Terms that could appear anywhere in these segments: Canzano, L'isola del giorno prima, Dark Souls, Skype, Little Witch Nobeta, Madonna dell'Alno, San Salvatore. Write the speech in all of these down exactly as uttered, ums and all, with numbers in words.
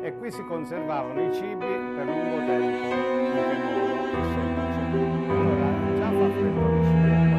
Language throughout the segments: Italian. E qui si conservavano i cibi per lungo tempo, in che modo più semplice. Allora, già fa freddo che si vede, ma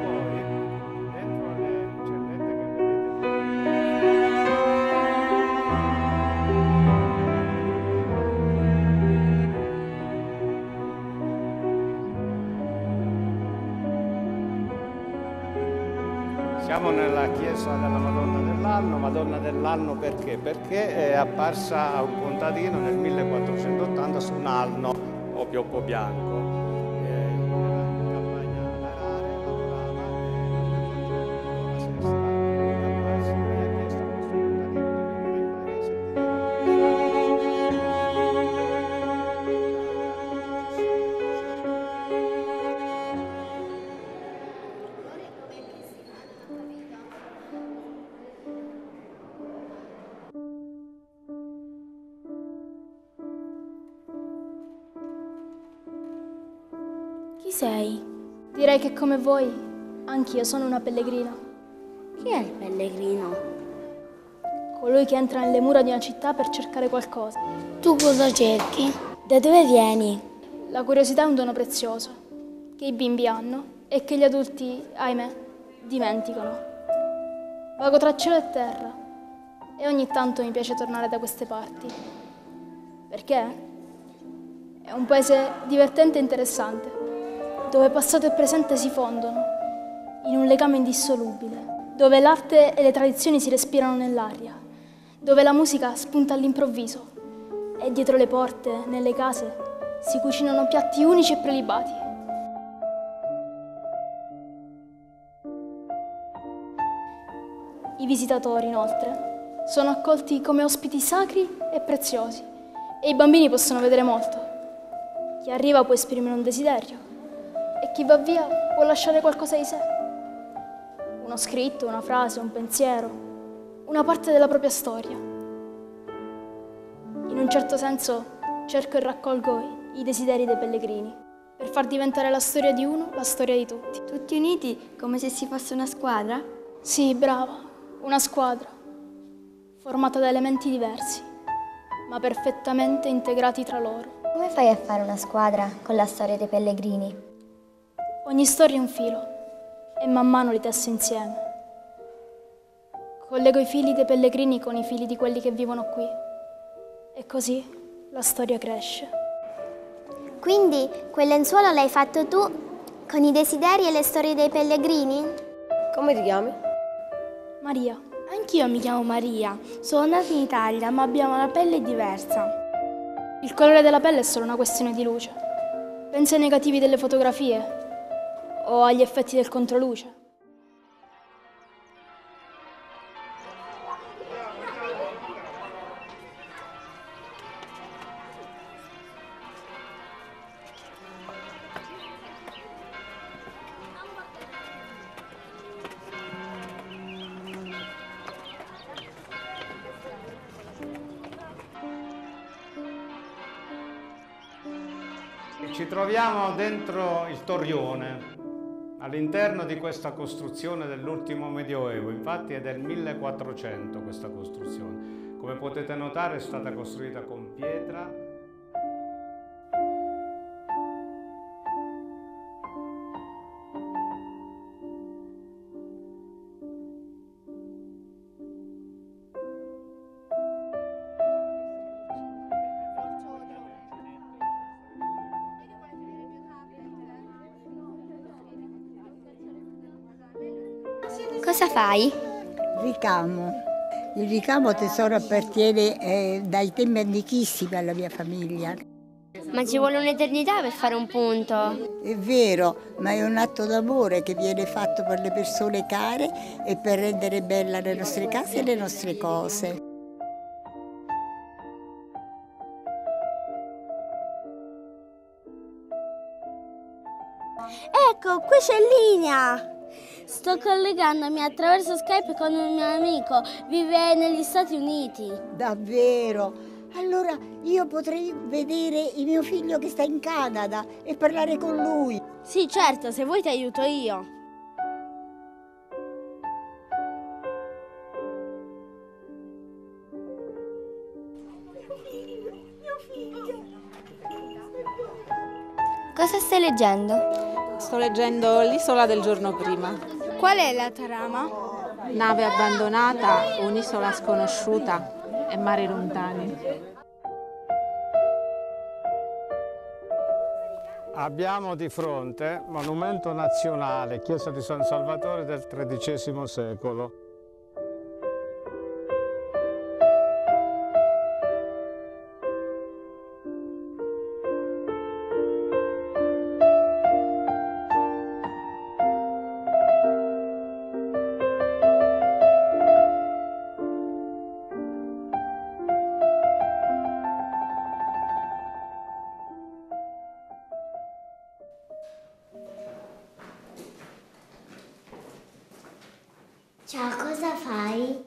poi dentro le cellette che vedete. Siamo nella chiesa della Madonna dell'Alno. Madonna dell'Alno perché? Perché è apparsa a un contadino nel millequattrocentottanta su un alno o pioppo bianco. Sei. Direi che come voi, anch'io sono una pellegrina. Chi è il pellegrino? Colui che entra nelle mura di una città per cercare qualcosa. Tu cosa cerchi? Da dove vieni? La curiosità è un dono prezioso, che i bimbi hanno e che gli adulti, ahimè, dimenticano. Vago tra cielo e terra e ogni tanto mi piace tornare da queste parti. Perché? È un paese divertente e interessante, dove passato e presente si fondono, in un legame indissolubile, dove l'arte e le tradizioni si respirano nell'aria, dove la musica spunta all'improvviso e dietro le porte, nelle case, si cucinano piatti unici e prelibati. I visitatori, inoltre, sono accolti come ospiti sacri e preziosi e i bambini possono vedere molto. Chi arriva può esprimere un desiderio, e chi va via può lasciare qualcosa di sé. Uno scritto, una frase, un pensiero, una parte della propria storia. In un certo senso cerco e raccolgo i desideri dei pellegrini per far diventare la storia di uno la storia di tutti. Tutti uniti come se si fosse una squadra? Sì, brava, una squadra formata da elementi diversi, ma perfettamente integrati tra loro. Come fai a fare una squadra con la storia dei pellegrini? Ogni storia è un filo e man mano li tesso insieme. Collego i fili dei pellegrini con i fili di quelli che vivono qui e così la storia cresce. Quindi quel lenzuolo l'hai fatto tu con i desideri e le storie dei pellegrini? Come ti chiami? Maria. Anch'io mi chiamo Maria. Sono nata in Italia ma abbiamo una pelle diversa. Il colore della pelle è solo una questione di luce. Pensa ai negativi delle fotografie o agli effetti del controluce. Ci troviamo dentro il torrione, all'interno di questa costruzione dell'ultimo Medioevo, infatti è del millequattrocento questa costruzione. Come potete notare è stata costruita con pietra. Cosa fai? Ricamo. Il ricamo tesoro appartiene eh, dai tempi antichissimi alla mia famiglia. Ma ci vuole un'eternità per fare un punto. È vero, ma è un atto d'amore che viene fatto per le persone care e per rendere bella le nostre case e le nostre cose. Ecco, qui c'è linea! Sto collegandomi attraverso Skype con un mio amico, vive negli Stati Uniti. Davvero? Allora io potrei vedere il mio figlio che sta in Canada e parlare con lui. Sì, certo, se vuoi ti aiuto io. Mio figlio! Cosa stai leggendo? Sto leggendo L'isola del giorno prima. Qual è la trama? Nave abbandonata, un'isola sconosciuta e mari lontani. Abbiamo di fronte monumento nazionale, chiesa di San Salvatore del tredicesimo secolo. Ciao, cosa fai?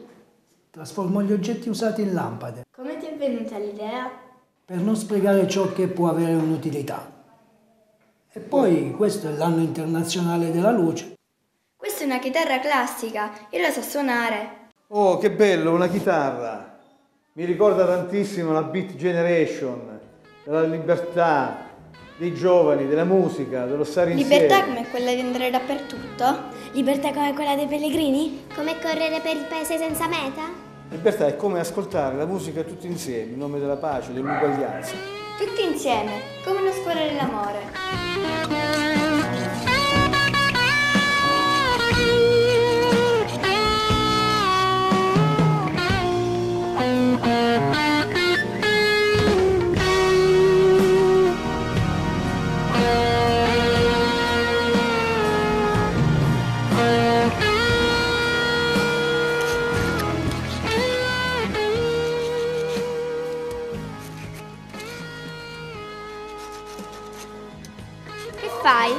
Trasformo gli oggetti usati in lampade. Come ti è venuta l'idea? Per non sprecare ciò che può avere un'utilità. E poi questo è l'anno internazionale della luce. Questa è una chitarra classica, io la so suonare. Oh, che bello, una chitarra! Mi ricorda tantissimo la Beat Generation, della libertà dei giovani, della musica, dello stare insieme. Libertà come quella di andare dappertutto? Libertà come quella dei pellegrini? Come correre per il paese senza meta? Libertà è come ascoltare la musica tutti insieme, in nome della pace, dell'uguaglianza. Tutti insieme, come uno scuola dell'amore. Fai?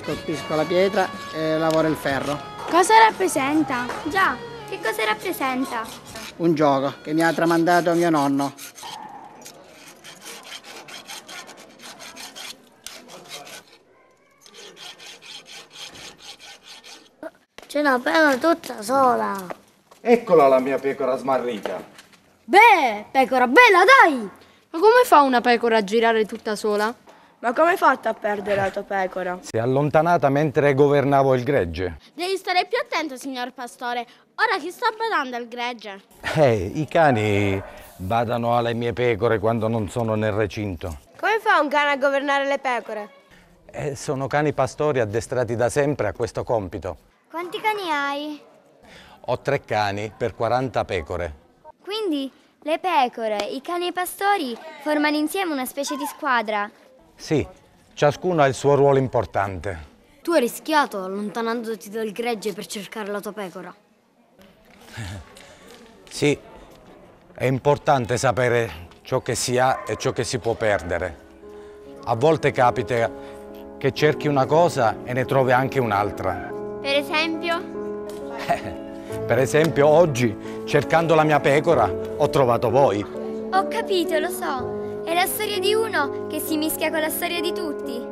Scolpisco la pietra e lavoro il ferro. Cosa rappresenta? Già, che cosa rappresenta? Un gioco che mi ha tramandato mio nonno. C'è una pecora tutta sola. Eccola la mia pecora smarrita. Beh, pecora bella, dai! Ma come fa una pecora a girare tutta sola? Ma come hai fatto a perdere la tua pecora? Si è allontanata mentre governavo il gregge. Devi stare più attento, signor pastore. Ora chi sta badando al gregge? Eh, i cani badano alle mie pecore quando non sono nel recinto. Come fa un cane a governare le pecore? Eh, sono cani pastori addestrati da sempre a questo compito. Quanti cani hai? Ho tre cani per quaranta pecore. Quindi le pecore, i cani e i pastori formano insieme una specie di squadra. Sì, ciascuno ha il suo ruolo importante. Tu hai rischiato allontanandoti dal gregge per cercare la tua pecora. Sì, è importante sapere ciò che si ha e ciò che si può perdere. A volte capita che cerchi una cosa e ne trovi anche un'altra. Per esempio? Eh, per esempio oggi, cercando la mia pecora, ho trovato voi. Ho capito, lo so. È la storia di uno che si mischia con la storia di tutti.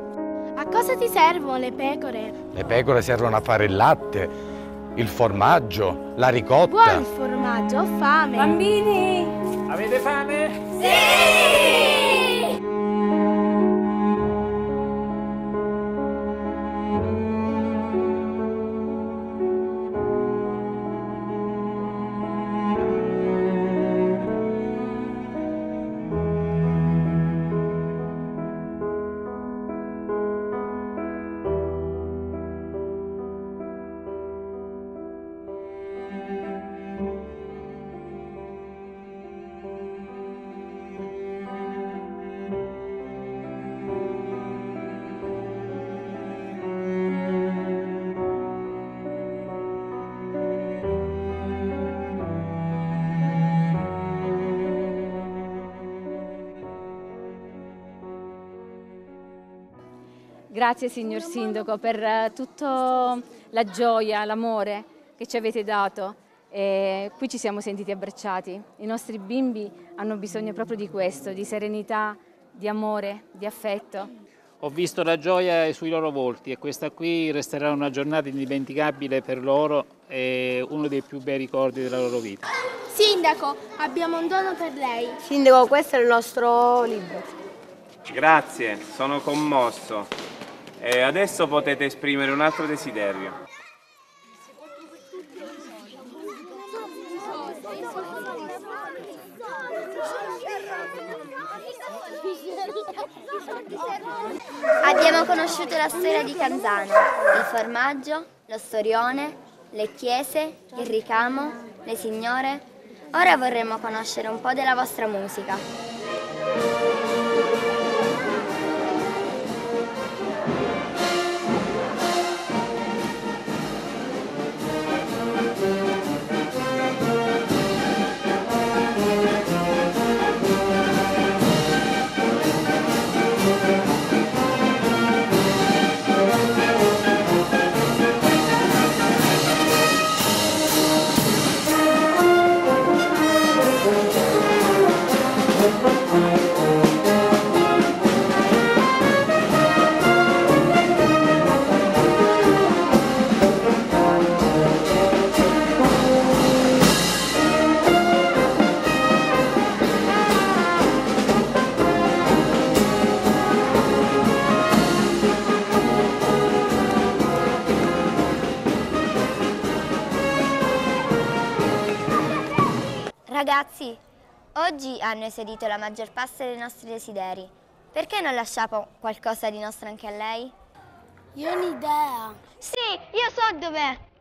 A cosa ti servono le pecore? Le pecore servono a fare il latte, il formaggio, la ricotta. Buon formaggio, ho fame. Bambini, avete fame? Sì! Grazie signor Sindaco per tutta la gioia, l'amore che ci avete dato. E qui ci siamo sentiti abbracciati. I nostri bimbi hanno bisogno proprio di questo, di serenità, di amore, di affetto. Ho visto la gioia sui loro volti e questa qui resterà una giornata indimenticabile per loro e uno dei più bei ricordi della loro vita. Sindaco, abbiamo un dono per lei. Sindaco, questo è il nostro libro. Grazie, sono commosso. E adesso potete esprimere un altro desiderio. Abbiamo conosciuto la storia di Canzano, il formaggio, lo storione, le chiese, il ricamo, le signore. Ora vorremmo conoscere un po' della vostra musica. Ragazzi, oggi hanno esaudito la maggior parte dei nostri desideri. Perché non lasciamo qualcosa di nostro anche a lei? Io ho un'idea! Sì, io so dov'è!